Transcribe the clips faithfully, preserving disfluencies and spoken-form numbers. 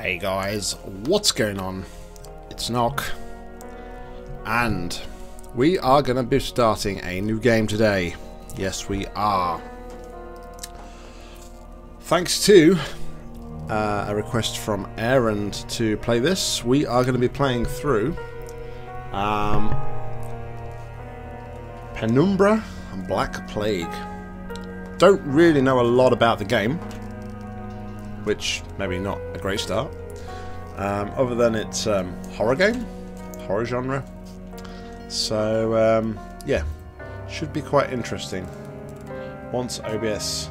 Hey guys, what's going on? It's Nock, and we are going to be starting a new game today. Yes, we are. Thanks to uh, a request from Errand to play this, we are going to be playing through um, Penumbra: Black Plague. Don't really know a lot about the game, which maybe not a great start, um, other than it's um, horror game, horror genre. So um, yeah, should be quite interesting once O B S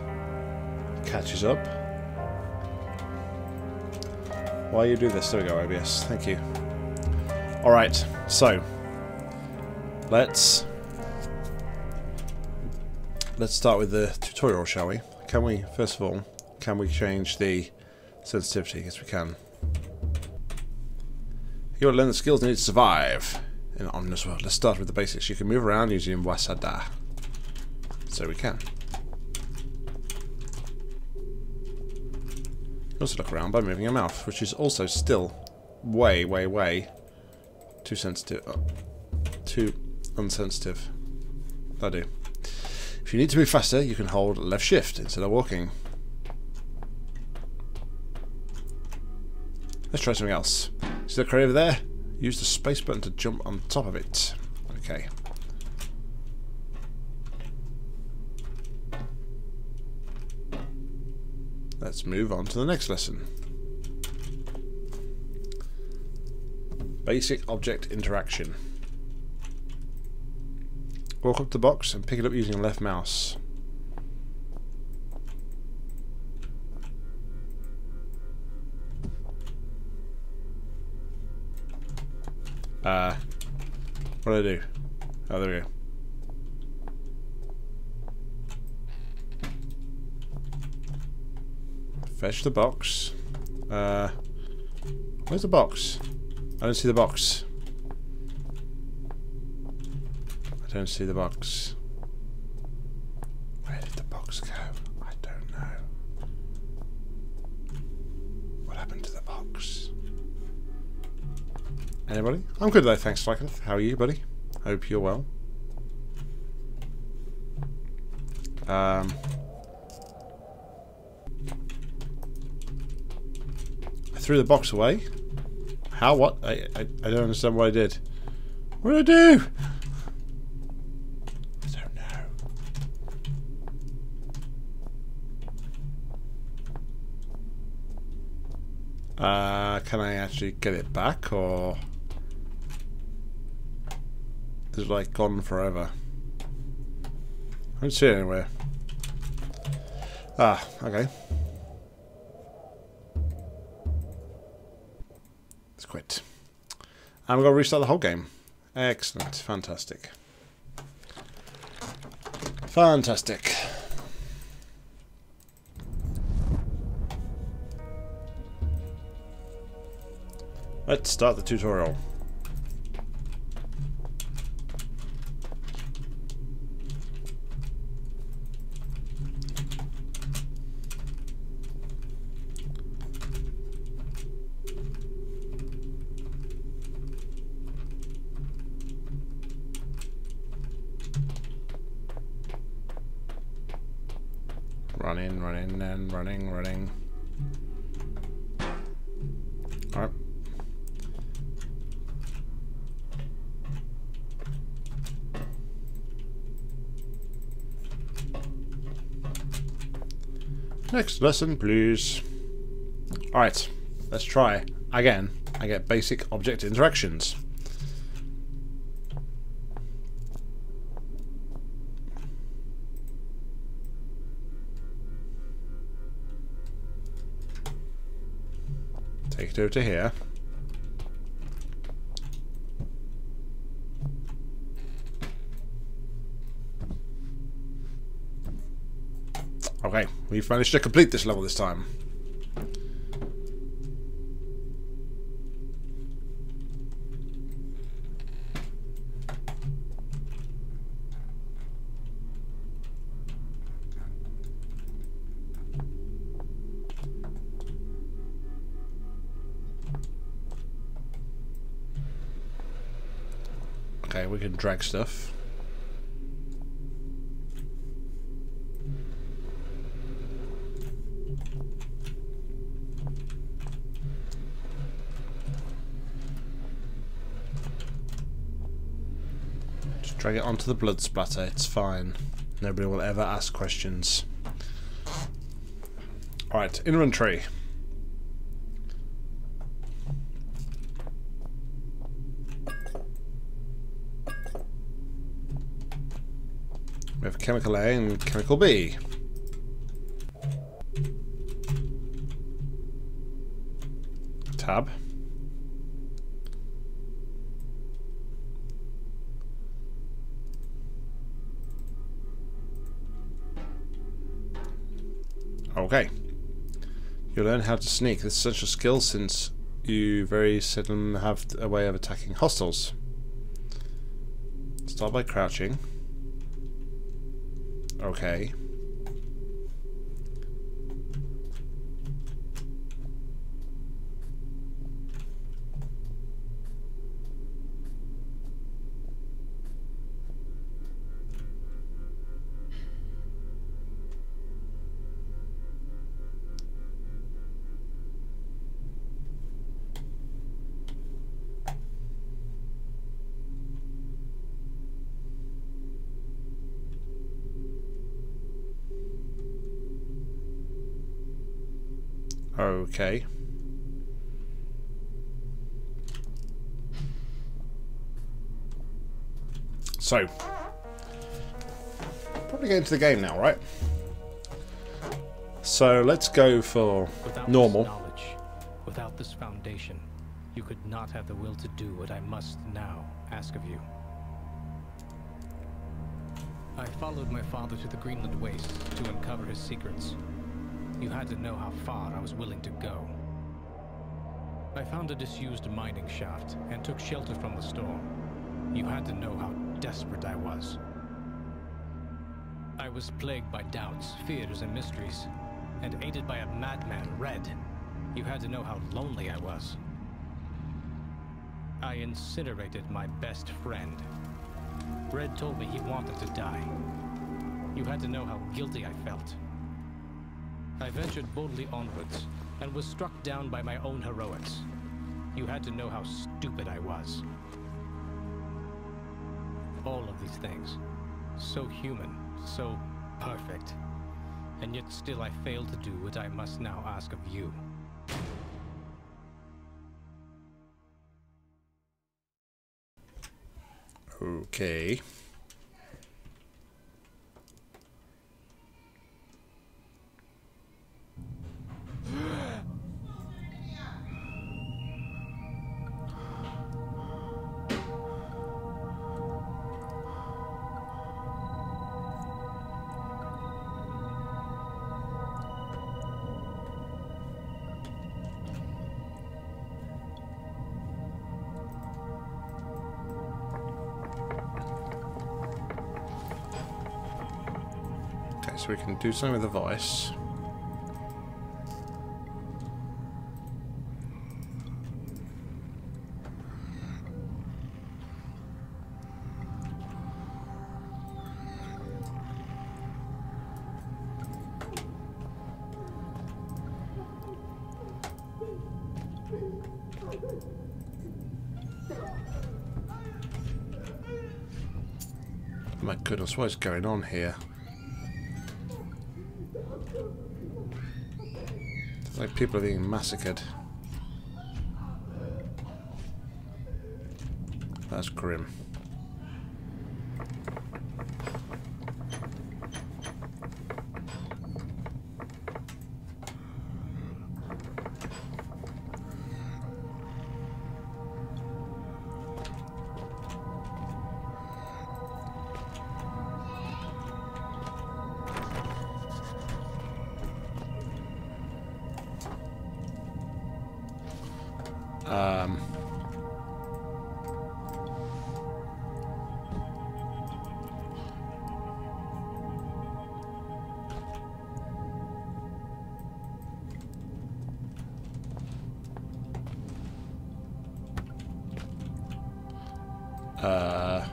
catches up. While you do this, there we go, O B S, thank you. Alright, so let's Let's start with the tutorial, shall we? Can we, first of all, can we change the sensitivity? Yes, we can. You gotta learn the skills needed to survive in an ominous world. Let's start with the basics. You can move around using Wasada. So we can. You also look around by moving your mouth, which is also still way, way, way too sensitive. Oh, too unsensitive. I do. If you need to move faster, you can hold left shift instead of walking. Let's try something else. See that crate over there? Use the space button to jump on top of it. Okay. Let's move on to the next lesson. Basic object interaction. Walk up the box and pick it up using left mouse. Uh, what do I do? Oh, there we go. Fetch the box. Uh, where's the box? I don't see the box. I don't see the box. Where did the box go? I don't know. What happened to the box? Anybody? I'm good though, thanks Flycliffe. How are you, buddy? Hope you're well. Um, I threw the box away. How? What? I, I, I don't understand what I did. What did I do? Uh, can I actually get it back, or is it like gone forever? I don't see it anywhere. Ah, okay. Let's quit. And we're gonna restart the whole game. Excellent, fantastic. Fantastic. Let's start the tutorial. Running, running, and running, running. All right. Next lesson, please. Alright, let's try again. I get basic object interactions. Take it over to here. Okay, we've managed to complete this level this time. Okay, we can drag stuff. Just drag it onto the blood splatter, it's fine. Nobody will ever ask questions. Alright, inventory. We have chemical A and chemical B. Tab. Okay. You learn how to sneak. This is such a skill since you very seldom have a way of attacking hostiles. Start by crouching. Okay. Okay. So, probably get into the game now, right? So let's go for without normal. This knowledge, without this foundation, you could not have the will to do what I must now ask of you. I followed my father to the Greenland Waste to uncover his secrets. You had to know how far I was willing to go. I found a disused mining shaft and took shelter from the storm. You had to know how desperate I was. I was plagued by doubts, fears, and mysteries, and aided by a madman, Red. You had to know how lonely I was. I incinerated my best friend. Red told me he wanted to die. You had to know how guilty I felt. I ventured boldly onwards, and was struck down by my own heroics. You had to know how stupid I was. All of these things, so human, so perfect, and yet still I failed to do what I must now ask of you. Okay. So we can do something with the vice. My goodness, what is going on here? Like people are being massacred. That's grim. Um, uh,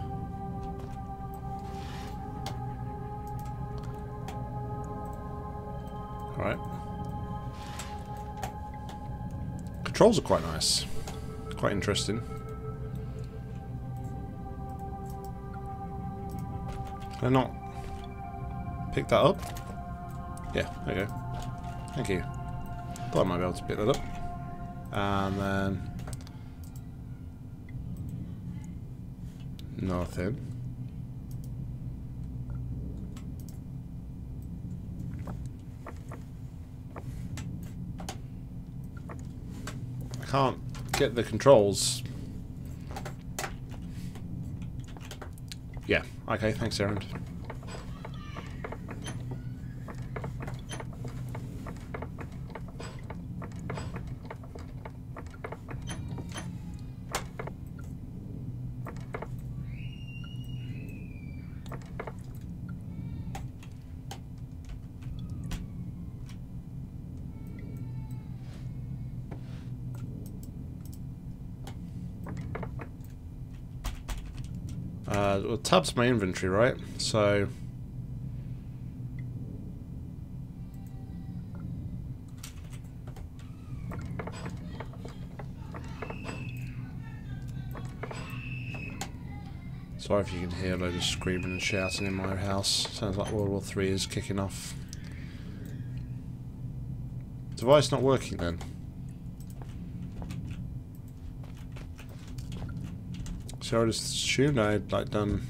controls are quite nice. Quite interesting. Can I not pick that up? Yeah, there you go. Thank you. Thought I might be able to pick that up. And then... nothing. I can't get the controls. Yeah, okay, thanks, Erend. Uh, well, tab's my inventory, right? So... sorry if you can hear a load of screaming and shouting in my house. Sounds like World War Three is kicking off. Device not working then. I would assume I'd like done.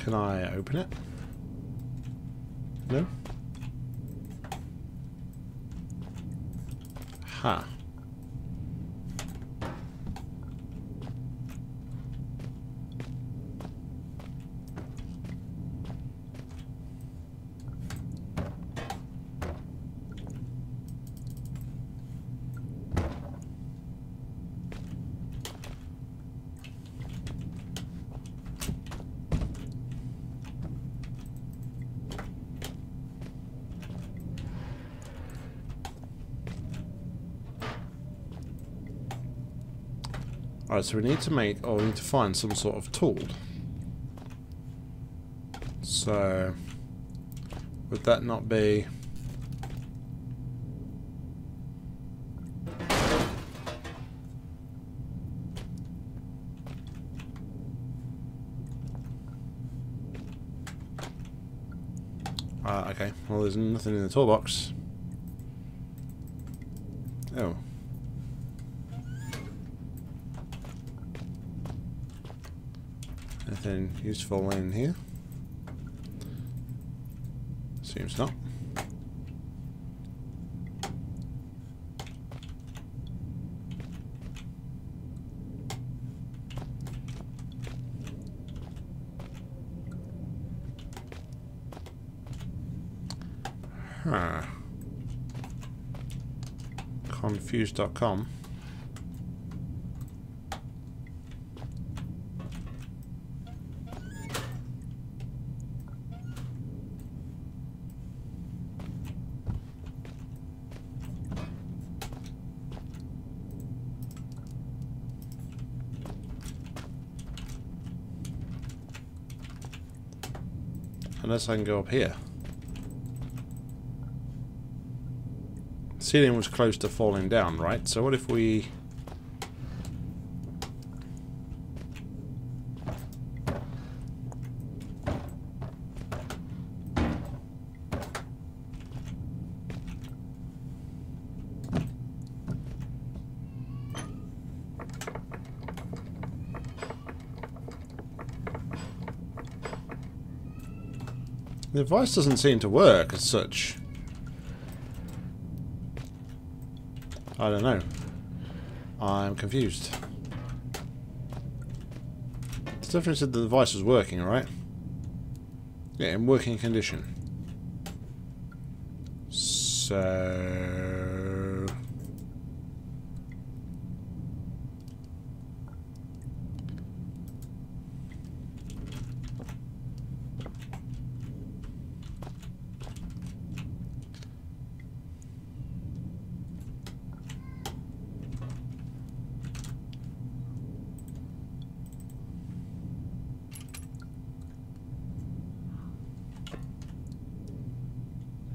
Can I open it? No. Ha. Huh. Alright, so we need to make, or we need to find some sort of tool. So, would that not be... Uh, okay, well there's nothing in the toolbox. Oh. Anything useful in here? Seems not. Huh. confused dot com. Unless I can go up here. The ceiling was close to falling down, right? So what if we... the device doesn't seem to work as such. I don't know. I'm confused. It's definitely said the device is working, right? Yeah, in working condition. So...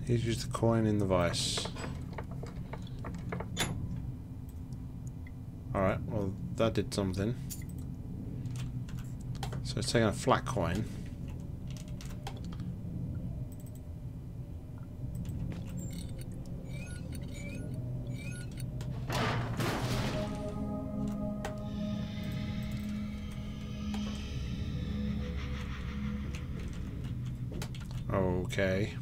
He's used the coin in the vice. Alright, well that did something. So it's taking a flat coin. Okay.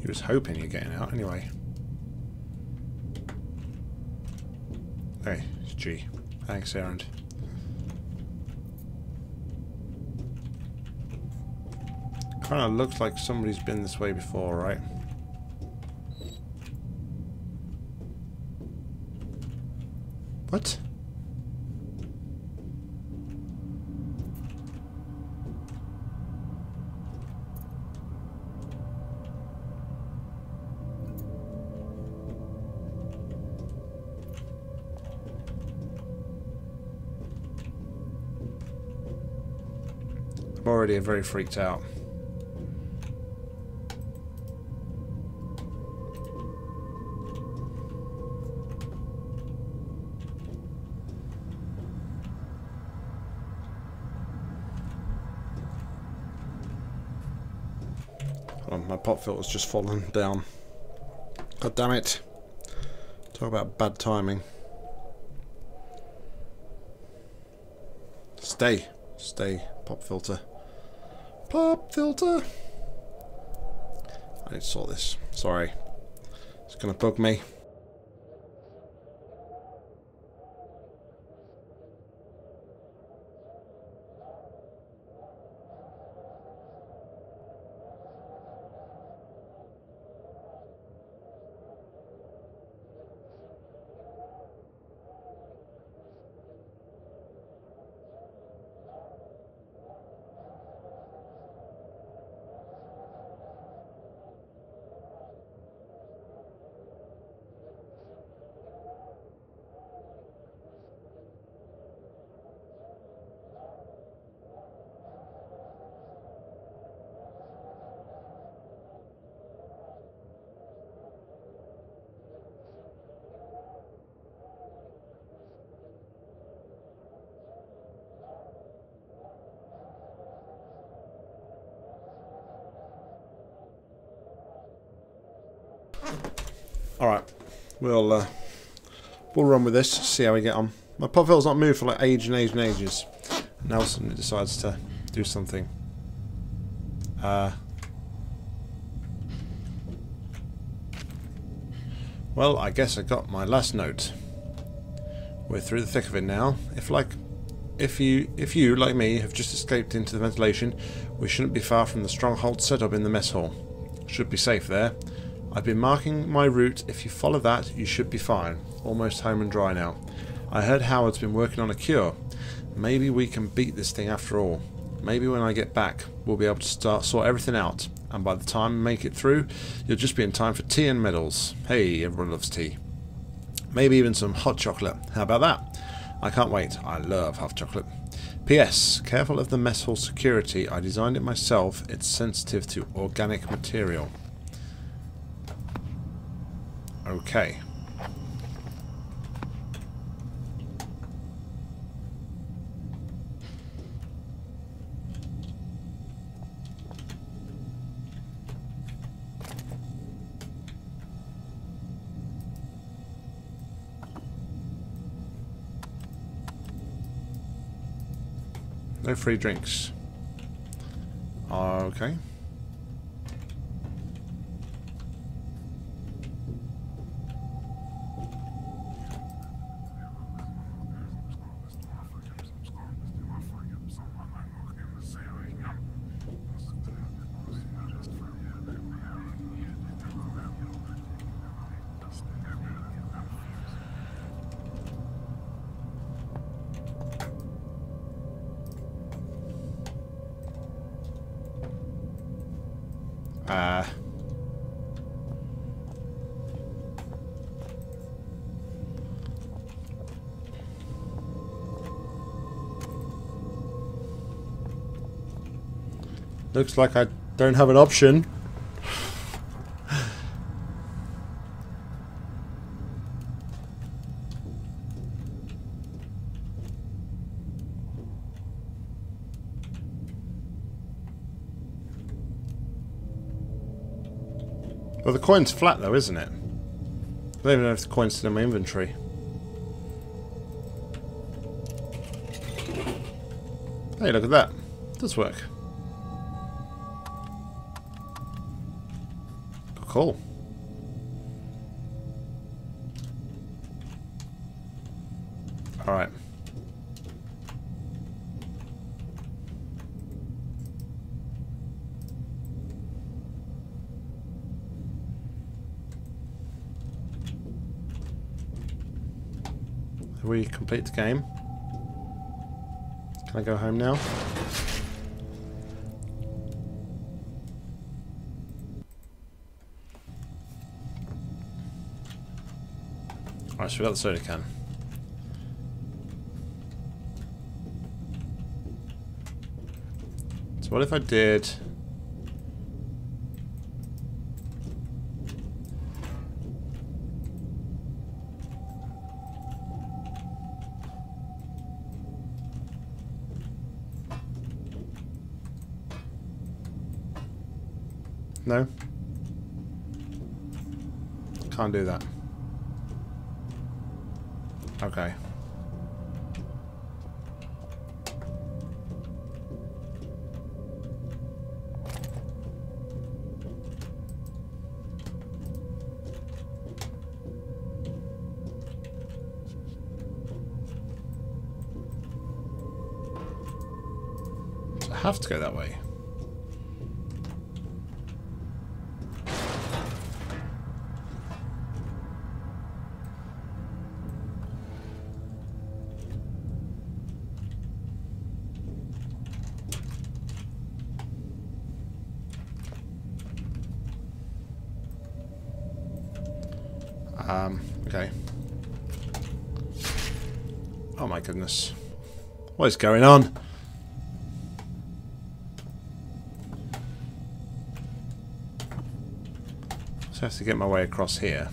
He was hoping you're getting out anyway. Hey, it's G. Thanks, Errand. Kinda looks like somebody's been this way before, right? What? I'm already very freaked out. Pot filter's just fallen down. God damn it. Talk about bad timing. Stay. Stay, pop filter. Pop filter! I need to sort this. Sorry. It's gonna bug me. Alright, we'll uh, we'll run with this, see how we get on. My pop filter's not moved for like age and age and ages. Now suddenly it decides to do something. Uh, well, I guess I got my last note. We're through the thick of it now. If like, if you, if you like me, have just escaped into the ventilation, we shouldn't be far from the stronghold set up in the mess hall. Should be safe there. I've been marking my route. If you follow that, you should be fine. Almost home and dry now. I heard Howard's been working on a cure. Maybe we can beat this thing after all. Maybe when I get back, we'll be able to start sort everything out. And by the time you make it through, you'll just be in time for tea and medals. Hey, everyone loves tea. Maybe even some hot chocolate. How about that? I can't wait. I love hot chocolate. P S Careful of the mess hall security. I designed it myself. It's sensitive to organic material. Okay. No free drinks. Okay. Uh, Looks like I don't have an option. Well, the coin's flat though, isn't it? I don't even know if the coin's still in my inventory. Hey, look at that. It does work. Cool. Alright. Have we complete the game? Can I go home now? Alright, so we got the soda can. So what if I did... No? Can't do that. Okay. I have to go that way. Um, okay. Oh my goodness. What is going on? So I have to get my way across here.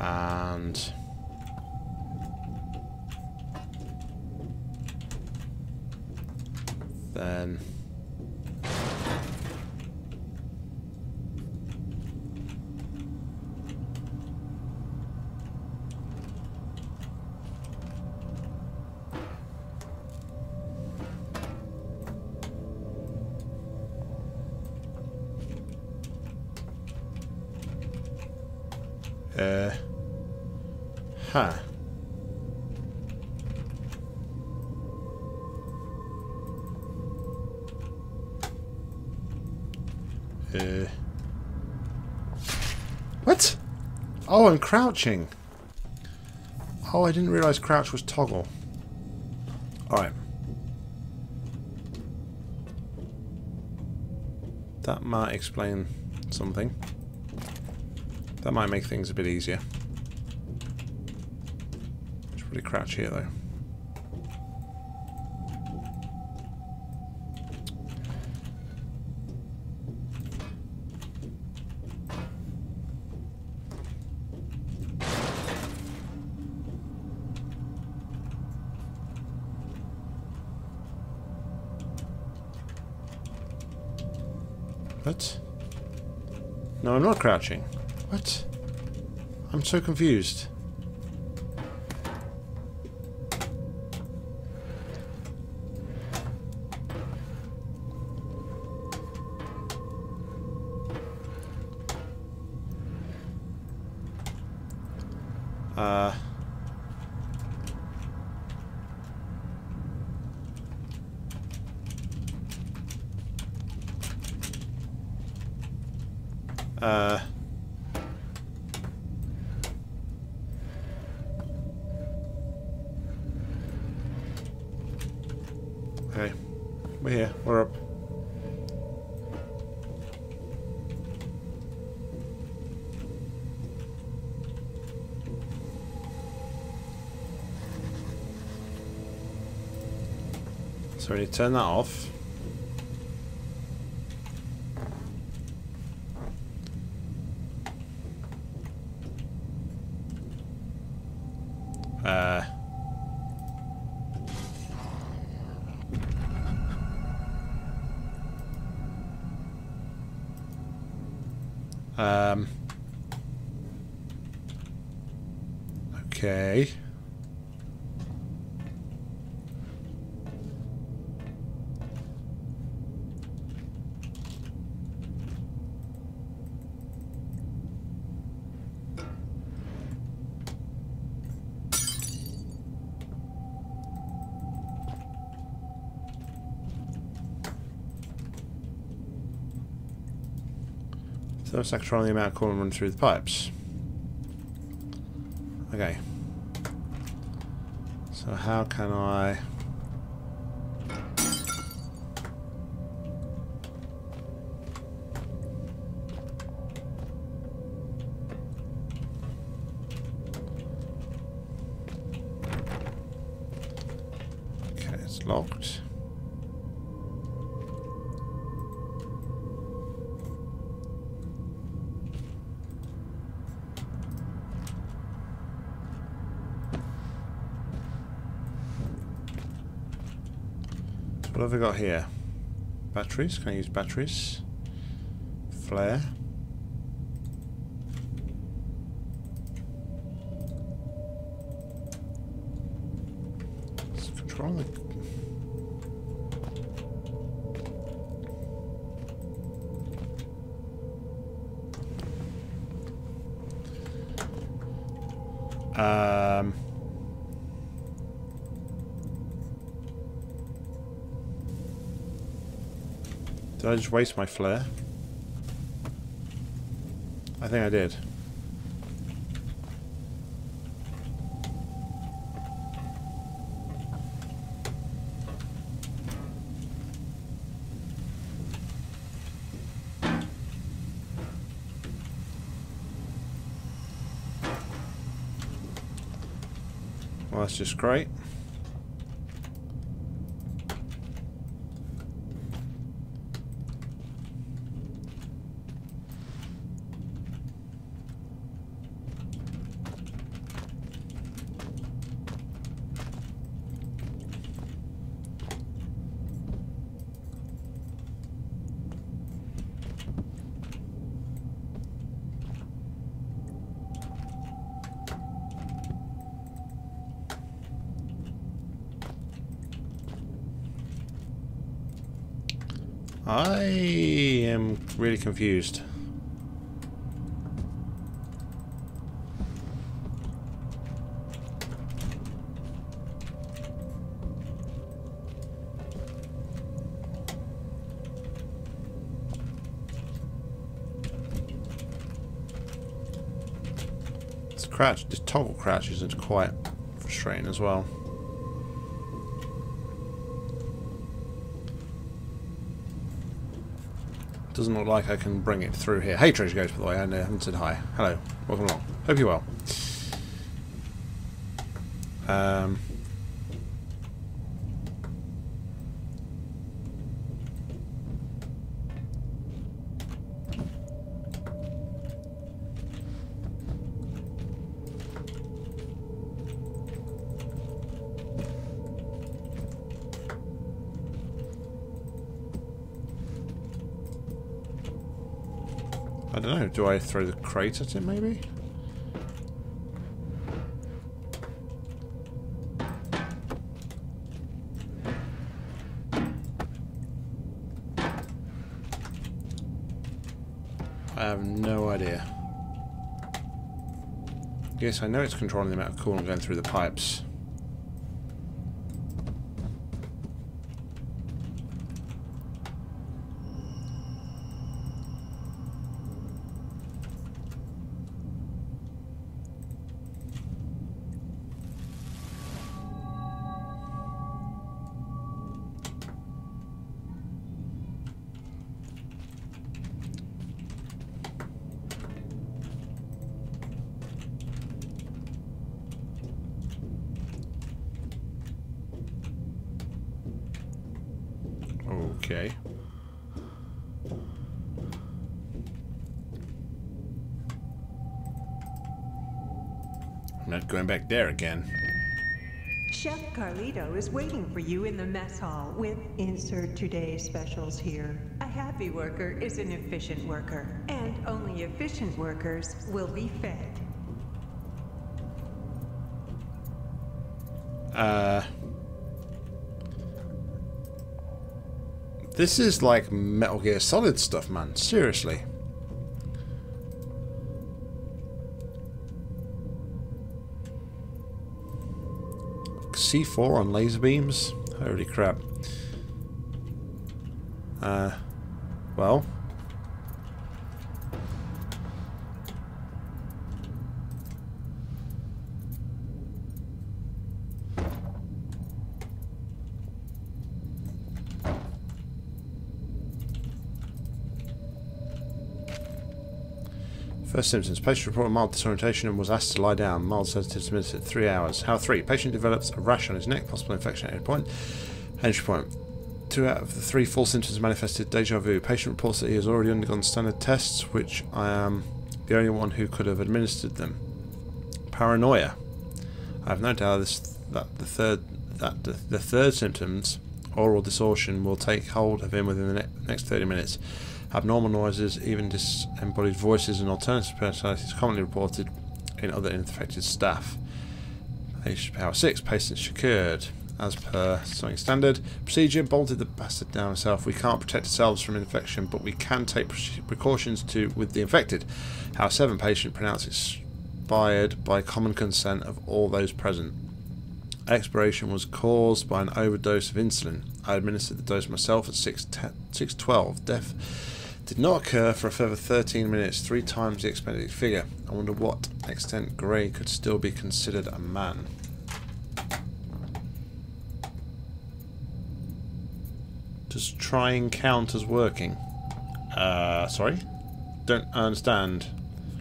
And... then uh huh Uh, what? Oh, I'm crouching. Oh, I didn't realise crouch was toggle. Alright. That might explain something. That might make things a bit easier. Should really crouch here, though. What? No, I'm not crouching. What? I'm so confused. Uh... Uh, okay, we're here, we're up. So we need to turn that off. Uh... Um... Okay... So I can try on the amount of corn and run through the pipes. Okay. So how can I... Okay, it's locked. What have we got here? Batteries? Can I use batteries? Flare. Let's control the... Um... Did I just waste my flare? I think I did. Well, that's just great. I am really confused. This crouch, this toggle crouch isn't quite frustrating as well. Doesn't look like I can bring it through here. Hey, Treasure Ghost, by the way, I haven't said hi. Hello, welcome along. Hope you're well. Um, I don't know, do I throw the crate at it maybe? I have no idea. Yes, I know it's controlling the amount of corn going through the pipes. Okay. I'm not going back there again. Chef Carlito is waiting for you in the mess hall with insert today's specials here. A happy worker is an efficient worker, and only efficient workers will be fed. Uh... This is like Metal Gear Solid stuff, man. Seriously. C four on laser beams? Holy crap. Uh, well. First symptoms. Patient reported mild disorientation and was asked to lie down. Mild sedatives administered at three hours. How three? Patient develops a rash on his neck, possible infection at any point. Entry point. Two out of the three full symptoms manifested deja vu. Patient reports that he has already undergone standard tests, which I am the only one who could have administered them. Paranoia. I have no doubt this, that the third that the, the third symptoms, oral distortion, will take hold of him within the ne next thirty minutes. Abnormal noises, even disembodied voices and alternative personalities commonly reported in other infected staff. Power six, patient secured. As per something standard procedure, bolted the bastard down himself. We can't protect ourselves from infection, but we can take precautions to with the infected. Hour seven, patient pronounced expired by common consent of all those present. Expiration was caused by an overdose of insulin. I administered the dose myself at six twelve. Death did not occur for a further thirteen minutes, three times the expected figure. I wonder what extent Grey could still be considered a man. Does trying count as working? Uh, sorry? Don't understand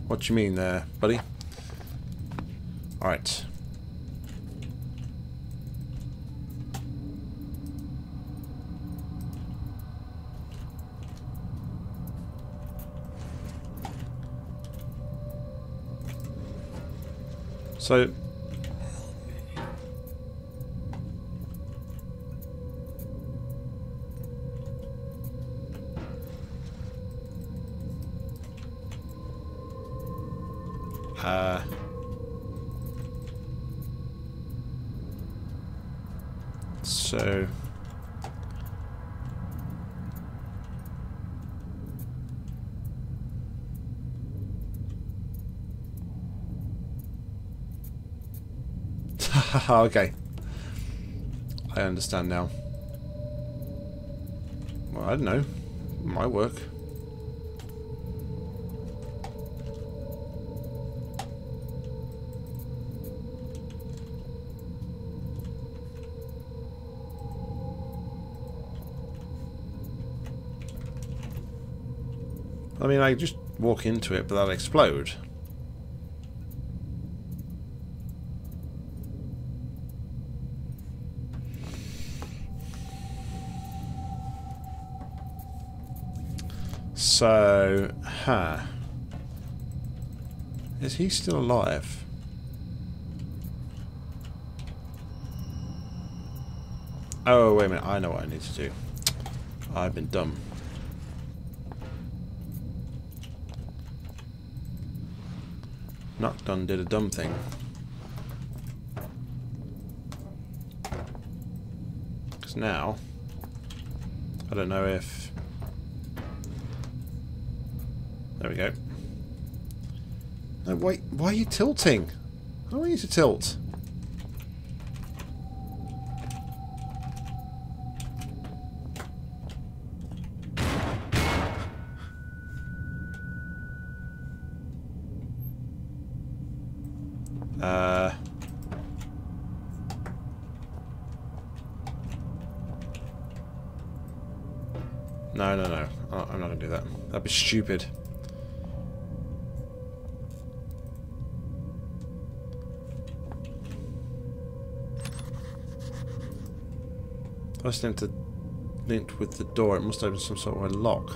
what you mean there, buddy. Alright. So, uh, so, okay. I understand now. Well, I don't know. Might work. I mean, I just walk into it, but that'll explode. So, huh. Is he still alive? Oh, wait a minute. I know what I need to do. I've been dumb. Knocked on, did a dumb thing. Because now, I don't know if... There we go. No, wait, why are you tilting? I don't want you to tilt. Uh. No, no, no. I'm not going to do that. That'd be stupid. Listening to linked with the door. It must open some sort of a lock.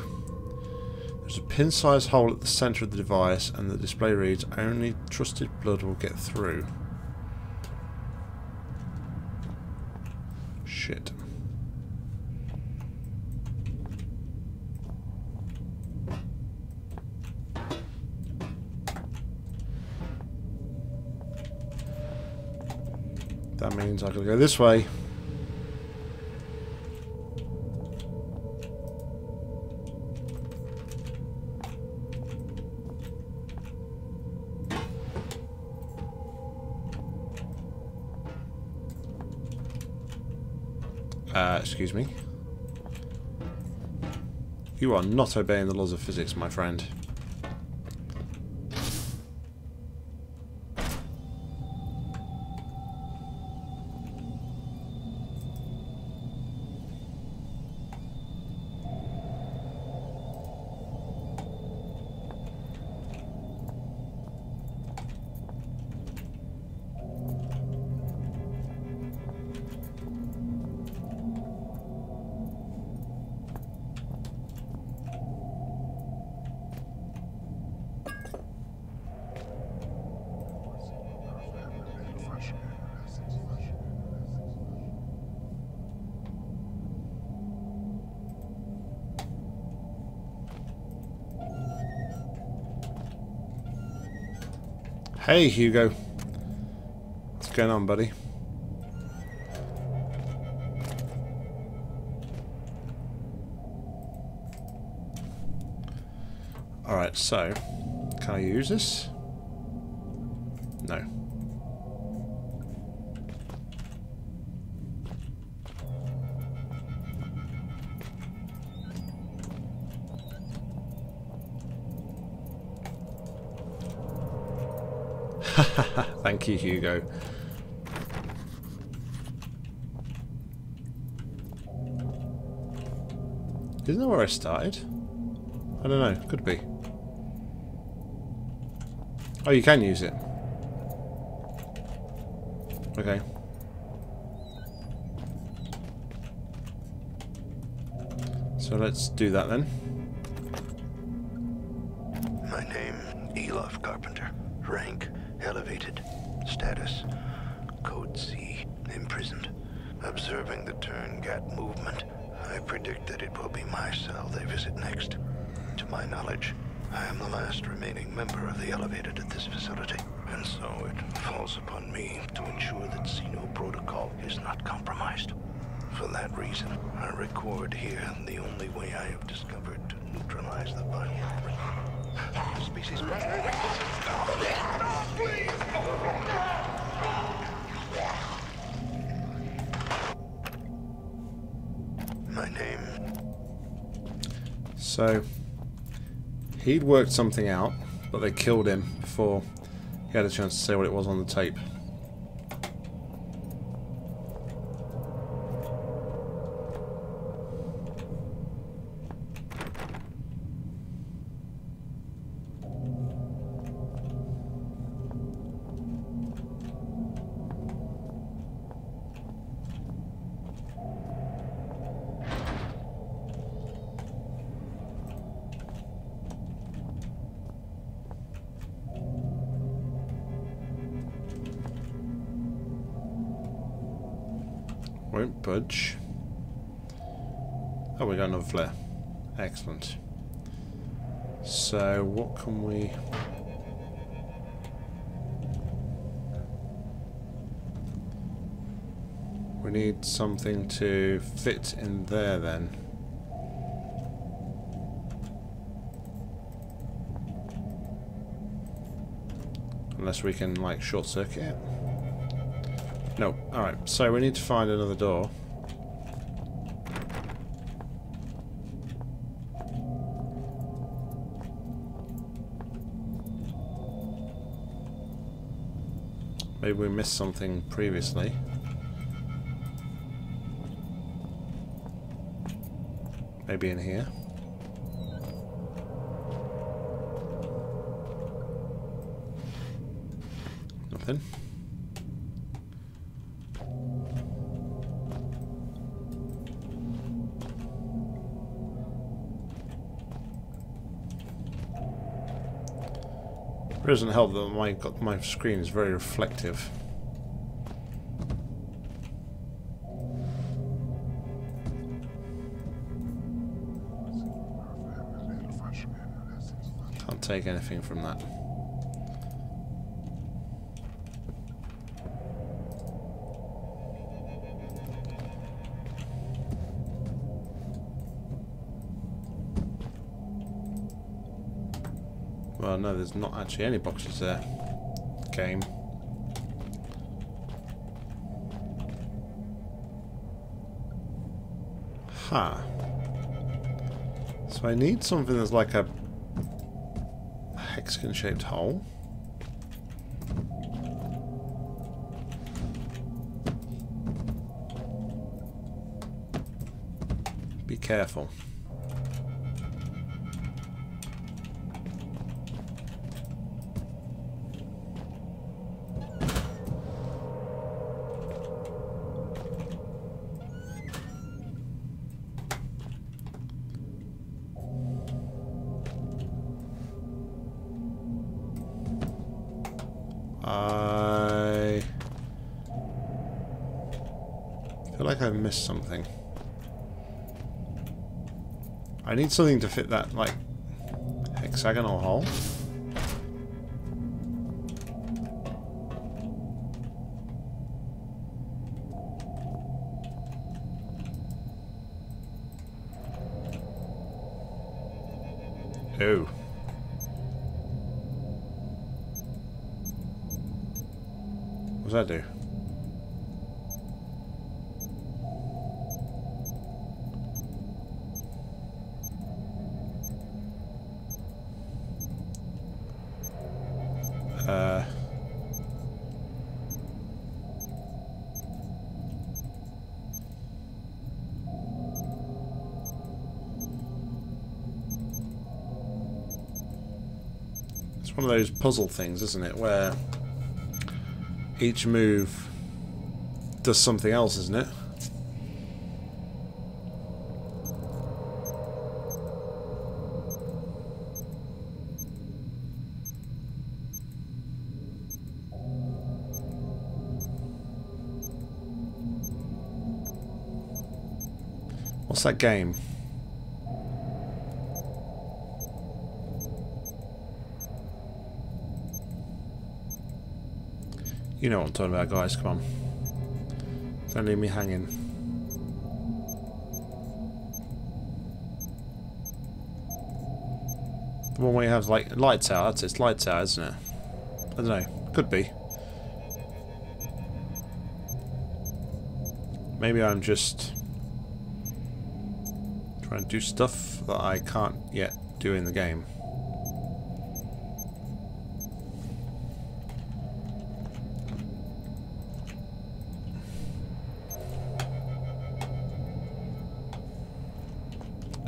There's a pin-sized hole at the centre of the device, and the display reads, "Only trusted blood will get through." Shit. That means I gotta go this way. Uh, excuse me. You are not obeying the laws of physics, my friend. Hey Hugo, what's going on, buddy? Alright, so, can I use this? No. Thank you, Hugo. Isn't that where I started? I don't know. Could be. Oh, you can use it. Okay. So let's do that then. My name, Elof Carpenter. Rank. Elevated. Status. Code C. Imprisoned. Observing the Turn-Gat movement, I predict that it will be my cell they visit next. To my knowledge, I am the last remaining member of the Elevated at this facility, and so it falls upon me to ensure that Xeno protocol is not compromised. For that reason, I record here the only way I have discovered to neutralize the bioweapon. Species. Stop, please. My name. So he'd worked something out, but they killed him before he had a chance to say what it was on the tape. Won't budge. Oh, we got another flare. Excellent. So, what can we... We need something to fit in there, then. Unless we can, like, short-circuit it. No. Alright, so we need to find another door. Maybe we missed something previously. Maybe in here. Nothing. It doesn't help that my, my screen is very reflective. Can't take anything from that. Well, no, there's not actually any boxes there. Game. Ha. Huh. So I need something that's like a hexagon-shaped hole. Be careful. I feel like I've missed something. I need something to fit that, like, hexagonal hole. Oh. What does that do? Uh, it's one of those puzzle things, isn't it, where each move does something else, isn't it? What's that game? You know what I'm talking about, guys, come on. Don't leave me hanging. The one where you have, like, lights out, that's it, it's lights out, isn't it? I don't know, could be. Maybe I'm just trying to do stuff that I can't yet do in the game.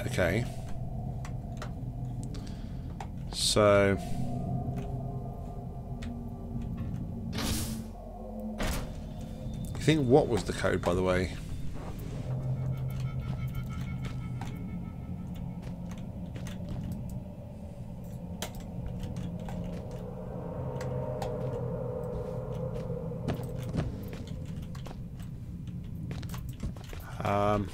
Okay, so you think what was the code, by the way? Um.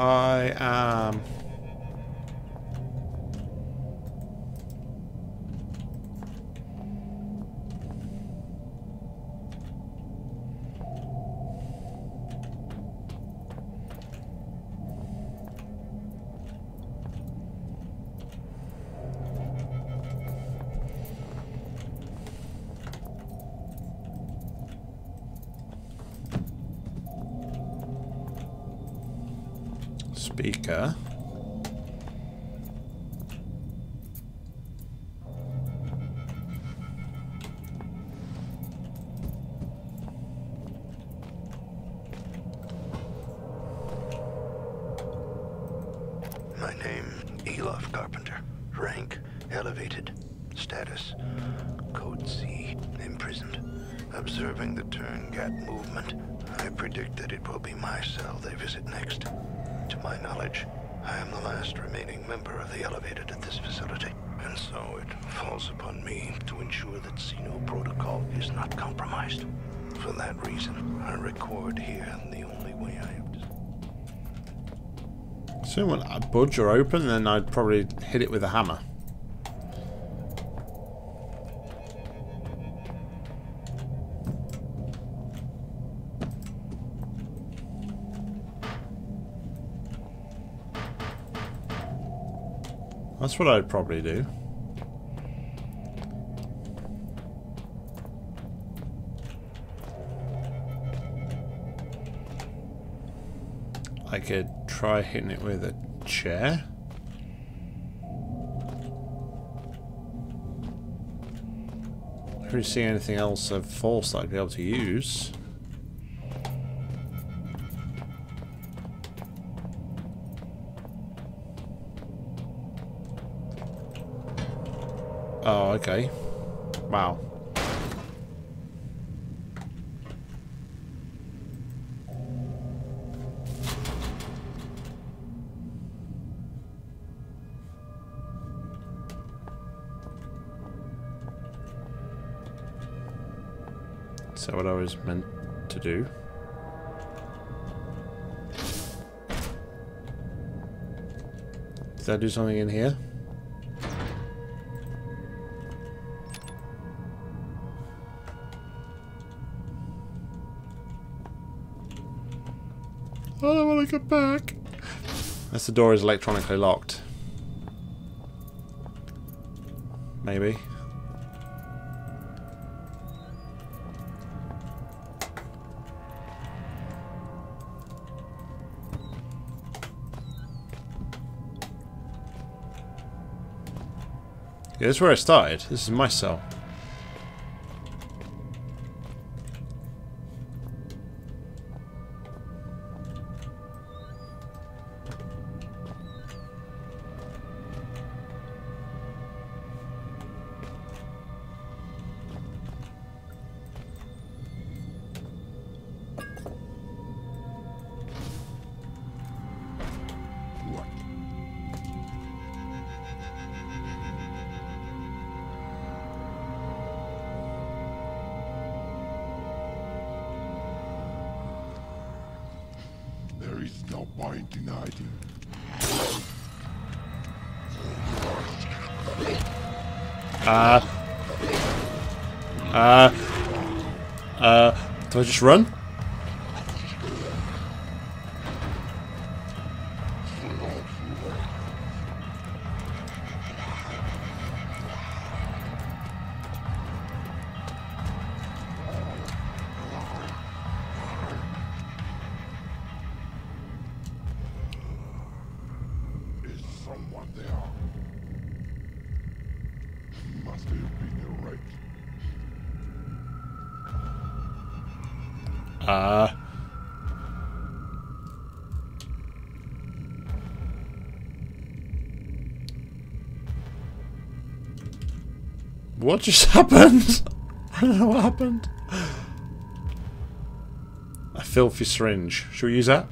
I am speaker. Elevated. Status. Code C. Imprisoned. Observing the Turngat movement, I predict that it will be my cell they visit next. To my knowledge, I am the last remaining member of the Elevated at this facility. And so it falls upon me to ensure that Xeno protocol is not compromised. For that reason, I record here the only way I have to... So when I budge or open, then I'd probably hit it with a hammer. That's what I'd probably do. I could try hitting it with a chair. I don't really see anything else of force that I'd be able to use. Oh, okay. Wow. Is that what I was meant to do? Did that do something in here? I don't want to go back. Unless the door is electronically locked. Maybe. Yeah, this is where I started. This is my cell. Uh, uh, uh, do I just run? Uh. What just happened? I don't know what happened. A filthy syringe. Should we use that?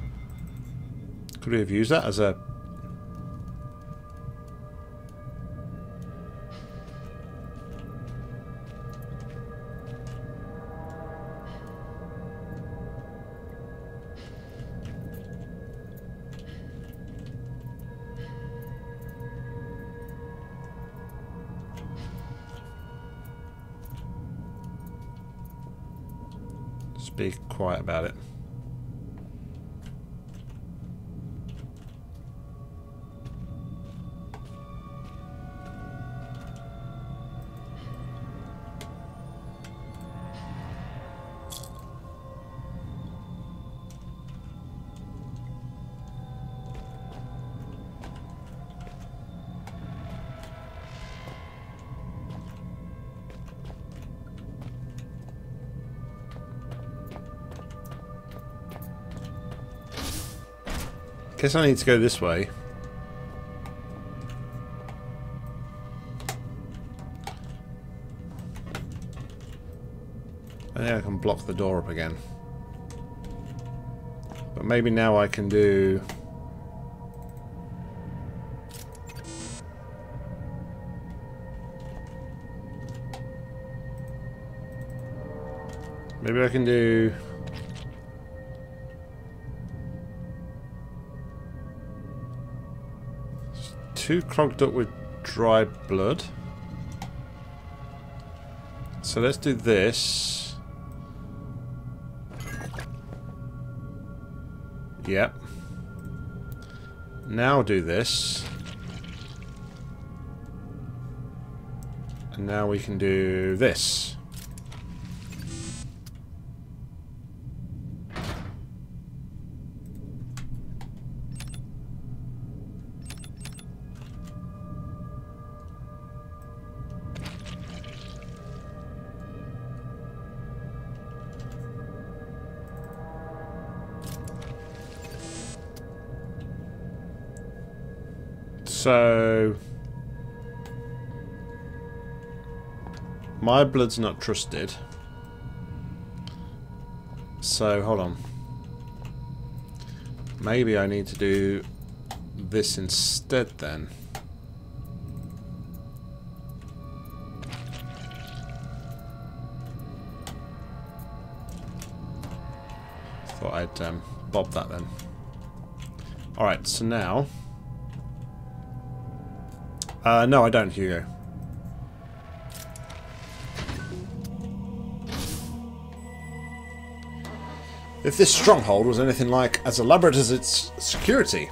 Could we have used that as a... Be quiet about it. Guess I need to go this way. I think I can block the door up again. But maybe now I can do... Maybe I can do... It's too clogged up with dry blood. So let's do this. Yep. Now do this. And now we can do this. So, my blood's not trusted. So, hold on. Maybe I need to do this instead then. Thought I'd um, bob that then. Alright, so now... Uh, no, I don't, Hugo. If this stronghold was anything like as elaborate as its security,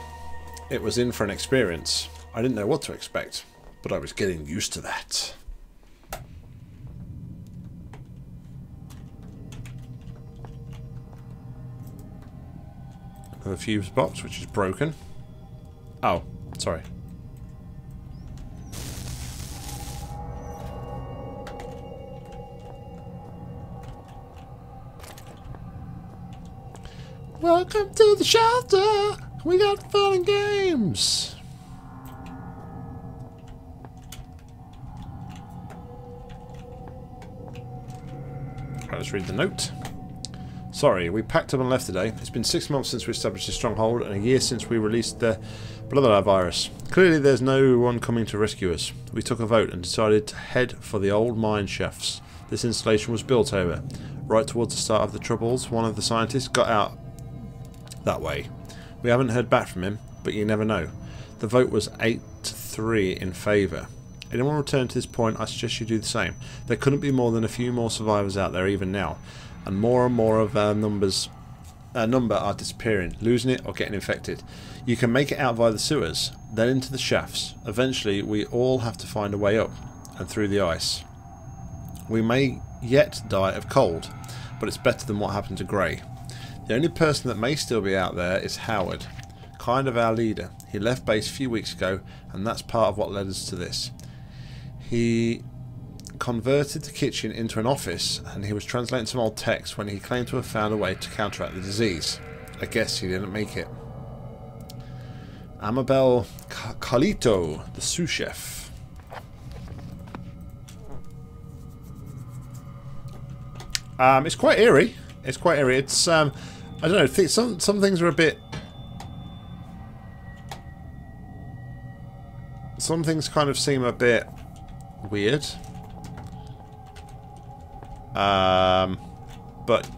it was in for an experience. I didn't know what to expect, but I was getting used to that. Another fuse box, which is broken. Oh, sorry. Welcome to the shelter! We got fun and games! Alright, let's read the note. Sorry, we packed up and left today. It's been six months since we established the stronghold and a year since we released the Blodir virus. Clearly there's no one coming to rescue us. We took a vote and decided to head for the old mine shafts. This installation was built over. Right towards the start of the troubles, one of the scientists got out that way. We haven't heard back from him, but you never know. The vote was eight to three in favour. Anyone return to this point, I suggest you do the same. There couldn't be more than a few more survivors out there even now, and more and more of our numbers, our number are disappearing, losing it or getting infected. You can make it out via the sewers, then into the shafts. Eventually we all have to find a way up and through the ice. We may yet die of cold, but it's better than what happened to Grey. The only person that may still be out there is Howard, kind of our leader. He left base a few weeks ago, and that's part of what led us to this. He converted the kitchen into an office, and he was translating some old text when he claimed to have found a way to counteract the disease. I guess he didn't make it. Amabel Calito, the sous chef. Um, it's quite eerie. It's quite eerie. It's um, I don't know. Th some some things are a bit. Some things kind of seem a bit weird. Um, but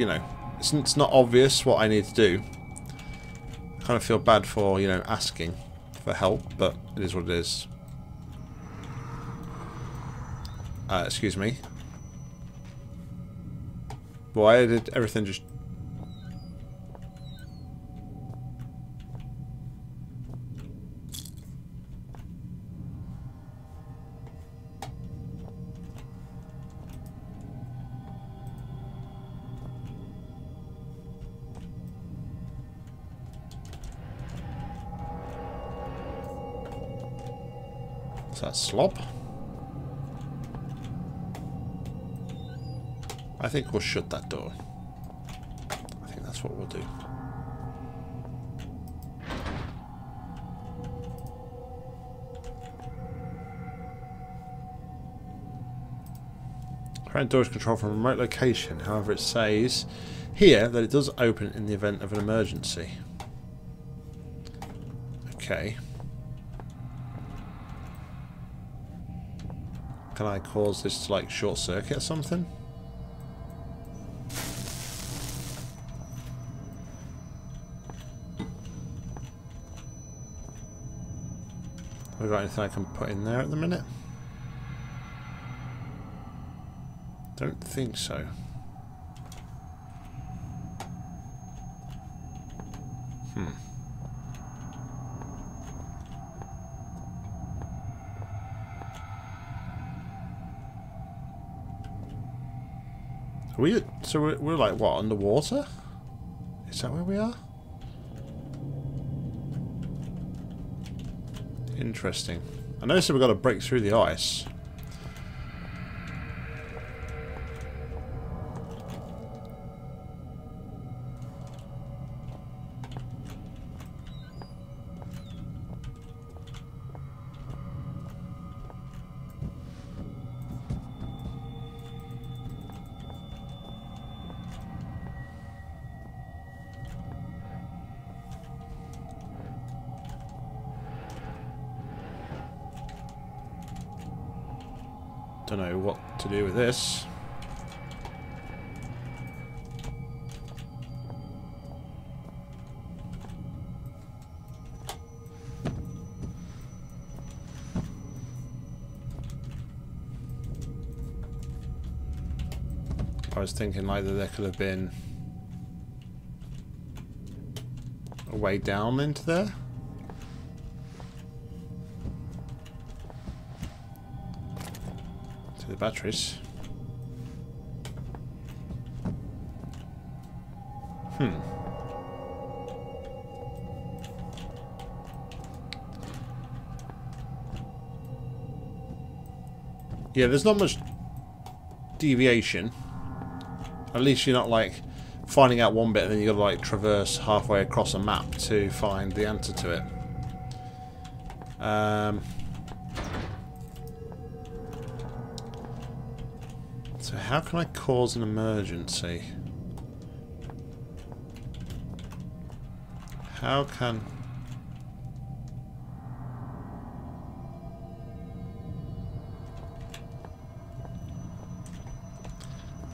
you know, it's it's not obvious what I need to do. I kind of feel bad for you know asking for help, but it is what it is. Uh, excuse me. Why did everything just... Is that slop? I think we'll shut that door. I think that's what we'll do. Apparent door is controlled from a remote location. However, it says here that it does open in the event of an emergency. Okay. Can I cause this to, like, short circuit or something? Have we got anything I can put in there at the minute? Don't think so. Hmm. Are we so we're, we're like what, underwater? Is that where we are? Interesting. I noticed that we've got to break through the ice. Don't know what to do with this. I was thinking like that there could have been a way down into there. The batteries. Hmm. Yeah, there's not much deviation. At least you're not like finding out one bit and then you gotta like traverse halfway across a map to find the answer to it. Um So how can I cause an emergency? How can...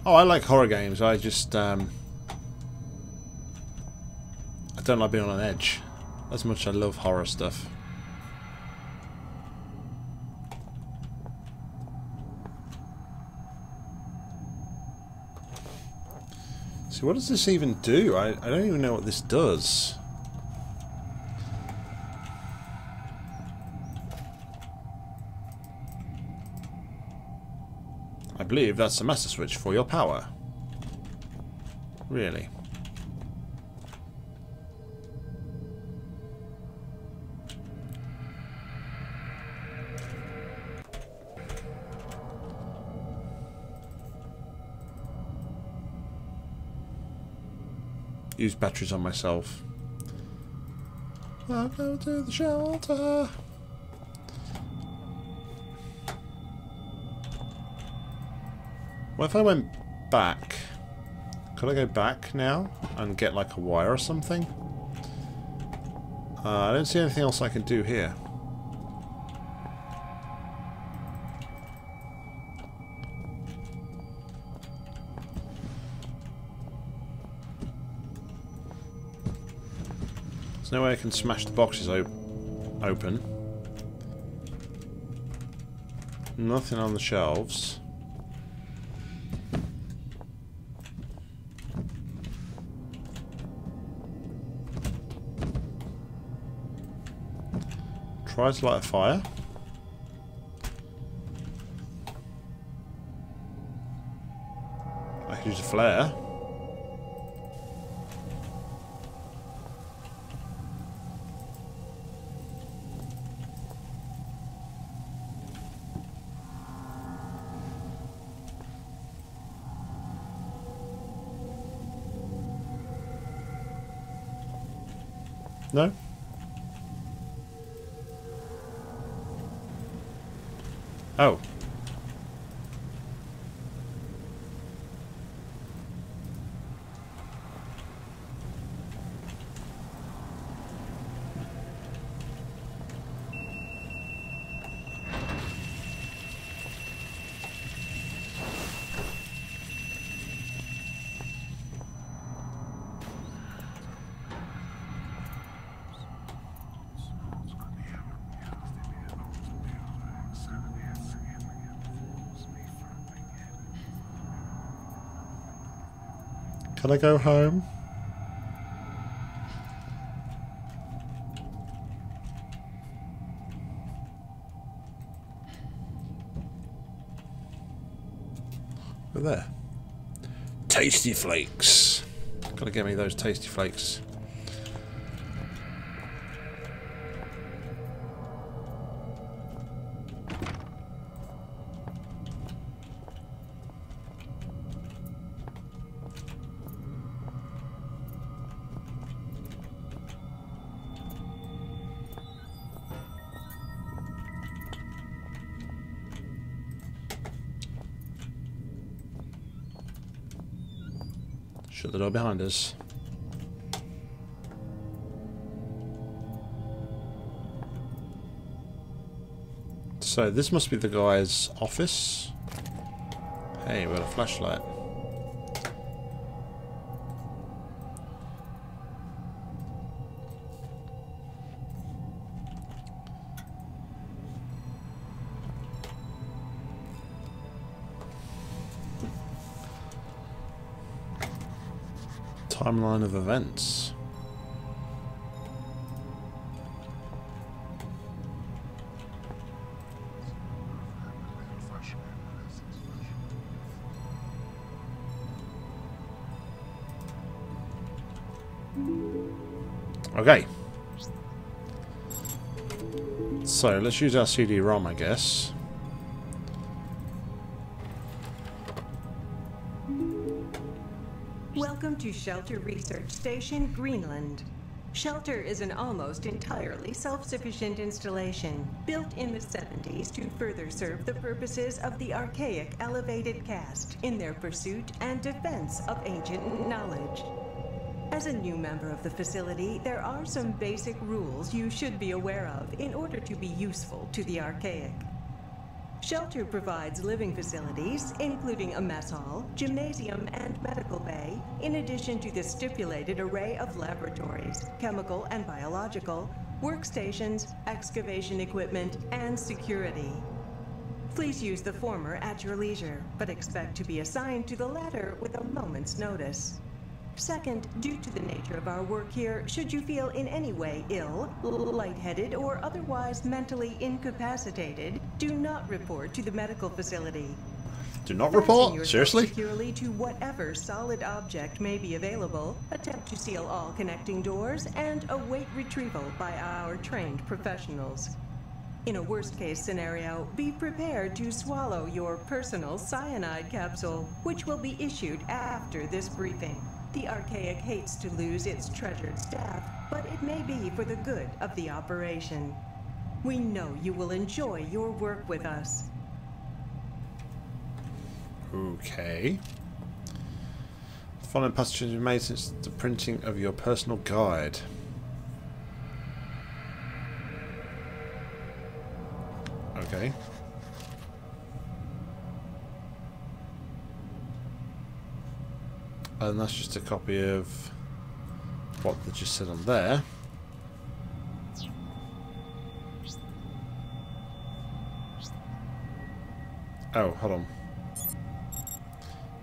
Oh, I like horror games. I just... Um, I don't like being on an edge. As much as I love horror stuff. So what does this even do? I, I don't even know what this does. I believe that's the master switch for your power. Really? Use batteries on myself. I'll go to the shelter. What if I went back? Could I go back now and get like a wire or something? Uh, I don't see anything else I can do here. There's no way I can smash the boxes op open. Nothing on the shelves. Try to light a fire. I could use a flare. No? Oh. Can I go home? Over there. Tasty flakes. Gotta get me those tasty flakes. Shut the door behind us. So this must be the guy's office. Hey, we got a flashlight. Timeline of events. Okay. So let's use our C D ROM, I guess. To Shelter Research Station, Greenland. Shelter is an almost entirely self-sufficient installation built in the seventies to further serve the purposes of the Archaic elevated caste in their pursuit and defense of ancient knowledge. As a new member of the facility, there are some basic rules you should be aware of in order to be useful to the Archaic. Shelter provides living facilities, including a mess hall, gymnasium, and medical bay, in addition to the stipulated array of laboratories, chemical and biological, workstations, excavation equipment, and security. Please use the former at your leisure, but expect to be assigned to the latter with a moment's notice. Second, due to the nature of our work here, should you feel in any way ill, lightheaded, or otherwise mentally incapacitated, do not report to the medical facility. Do not report? Seriously? Securely to whatever solid object may be available, attempt to seal all connecting doors, and await retrieval by our trained professionals. In a worst-case scenario, be prepared to swallow your personal cyanide capsule, which will be issued after this briefing. The Archaic hates to lose its treasured staff, but it may be for the good of the operation. We know you will enjoy your work with us. Okay. The following passage has been made since the printing of your personal guide. Okay. And that's just a copy of what they just said on there. Oh, hold on.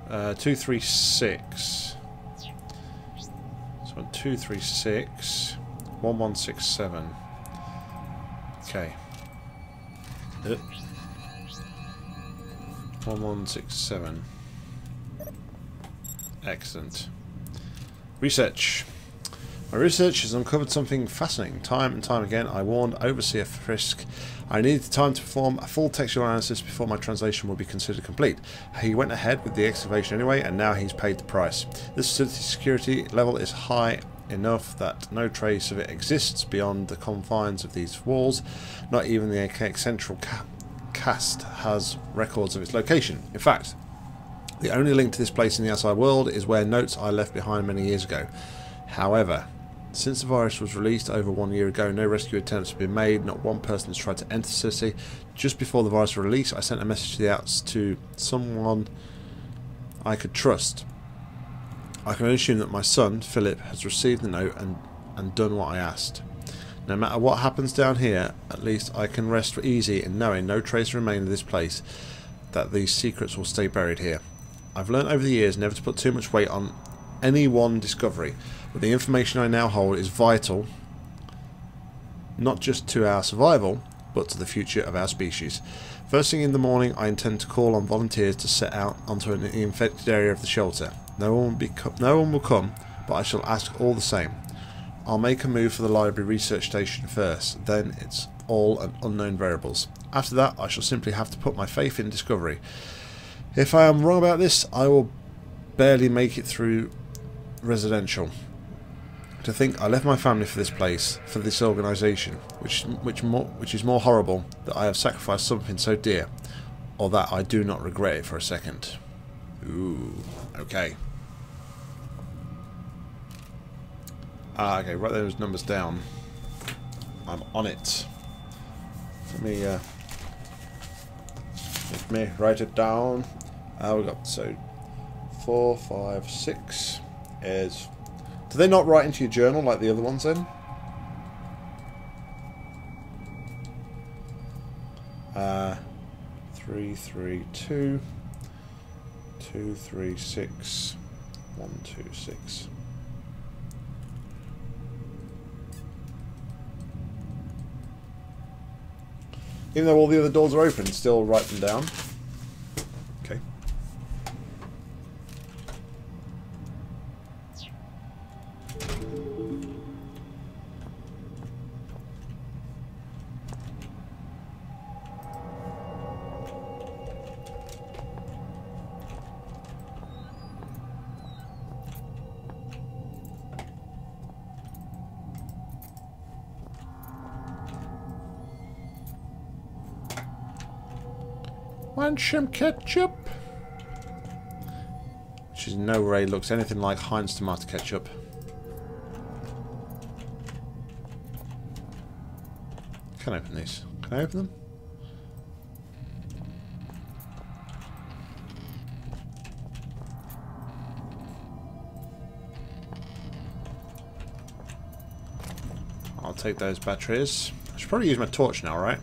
Uh, two, three, six. So on two, three, six, one, one, six, seven. Okay. Oops. One, one, six, seven. Excellent. Research. My research has uncovered something fascinating. Time and time again, I warned Overseer Frisk I needed time to perform a full textual analysis before my translation would be considered complete. He went ahead with the excavation anyway, and now he's paid the price. This facility's security level is high enough that no trace of it exists beyond the confines of these walls. Not even the Archaic Central Caste has records of its location. In fact, the only link to this place in the outside world is where notes I left behind many years ago. However, since the virus was released over one year ago, no rescue attempts have been made. Not one person has tried to enter the city. Just before the virus release, I sent a message to the outs to someone I could trust. I can only assume that my son, Philip, has received the note and, and done what I asked. No matter what happens down here, at least I can rest easy in knowing no trace remains of this place, that these secrets will stay buried here. I've learned over the years never to put too much weight on any one discovery, but the information I now hold is vital, not just to our survival, but to the future of our species. First thing in the morning, I intend to call on volunteers to set out onto an infected area of the shelter. No one will be co- no one will come, but I shall ask all the same. I'll make a move for the library research station first, then it's all and unknown variables. After that, I shall simply have to put my faith in discovery. If I am wrong about this, I will barely make it through residential. To think I left my family for this place, for this organisation, which which more, which is more horrible that I have sacrificed something so dear, or that I do not regret it for a second. Ooh, okay. Ah, okay, write those numbers down. I'm on it. Let me uh, let me write it down. Ah, uh, we got so four, five, six is. Do they not write into your journal like the other ones then? Uh, three, three, two, two, three, six, one, two, six. Even though all the other doors are open, still write them down. Some ketchup, which in no way looks anything like Heinz tomato ketchup. Can I open these? Can I open them? I'll take those batteries. I should probably use my torch now, right?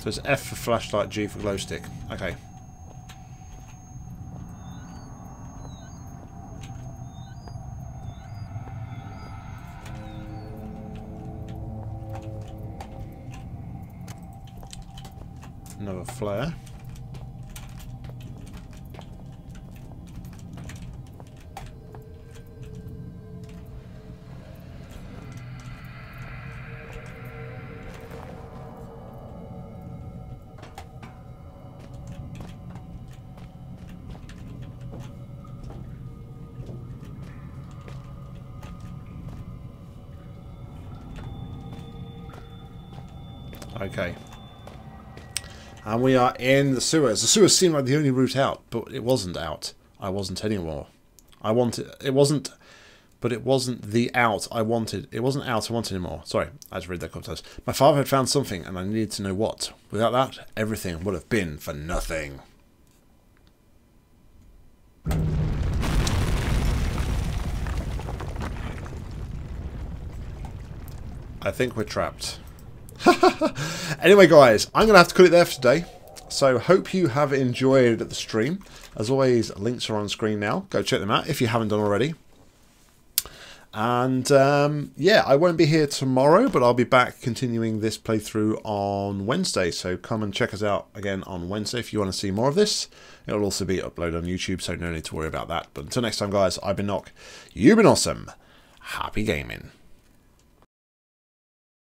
So it's F for flashlight, G for glow stick. Okay. Another flare. Okay. And we are in the sewers. The sewers seemed like the only route out, but it wasn't out. I wasn't anymore. I wanted... It wasn't... But it wasn't the out I wanted. It wasn't out I wanted anymore. Sorry, I had to read that a couple times. My father had found something, and I needed to know what. Without that, everything would have been for nothing. I think we're trapped. Anyway, guys, I'm going to have to cut it there for today. So, hope you have enjoyed the stream. As always, links are on screen now. Go check them out if you haven't done already. And, um, yeah, I won't be here tomorrow, but I'll be back continuing this playthrough on Wednesday. So, come and check us out again on Wednesday if you want to see more of this. It'll also be uploaded on YouTube, so no need to worry about that. But until next time, guys, I've been Nock. You've been awesome. Happy gaming.